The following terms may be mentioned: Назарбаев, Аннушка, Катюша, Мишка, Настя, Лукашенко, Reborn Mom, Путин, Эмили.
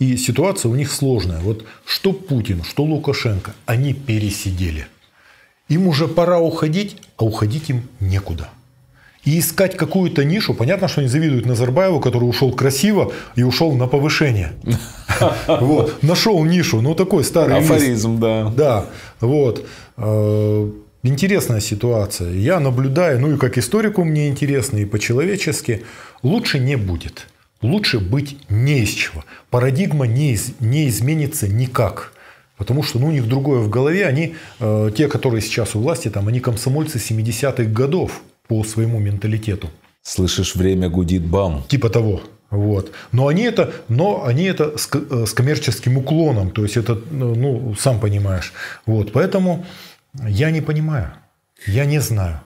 И ситуация у них сложная. Вот что Путин, что Лукашенко, они пересидели. Им уже пора уходить, а уходить им некуда. И искать какую-то нишу. Понятно, что они завидуют Назарбаеву, который ушел красиво и ушел на повышение. Нашел нишу. Ну, такой старый афоризм, да. Интересная ситуация. Я наблюдаю, ну и как историку мне интересно, и по-человечески. Лучше не будет. Лучше быть не из чего. Парадигма не изменится никак. Потому что у них другое в голове. Они, те, которые сейчас у власти, там, они комсомольцы 70-х годов по своему менталитету. Слышишь, время гудит, бам. Типа того. Вот. Но они это с коммерческим уклоном. То есть это, ну, сам понимаешь. Вот. Поэтому я не понимаю. Я не знаю.